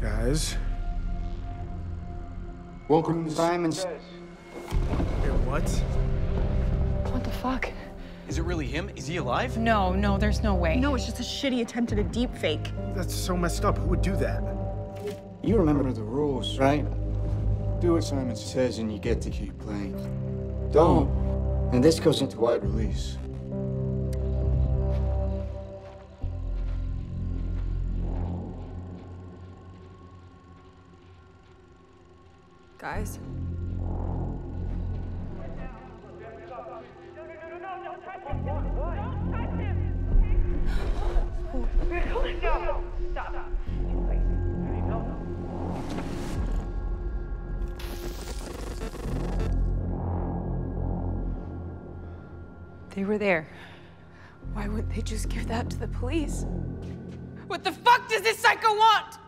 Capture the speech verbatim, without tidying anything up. Guys. Welcome to Simon's. Wait, what? What the fuck? Is it really him? Is he alive? No, no, there's no way. No, it's just a shitty attempt at a deep fake. That's so messed up. Who would do that? You remember the rules, right? Do what Simon says and you get to keep playing. Don't. And this goes into wide release. Guys? They were there. Why wouldn't they just give that to the police? What the fuck does this psycho want?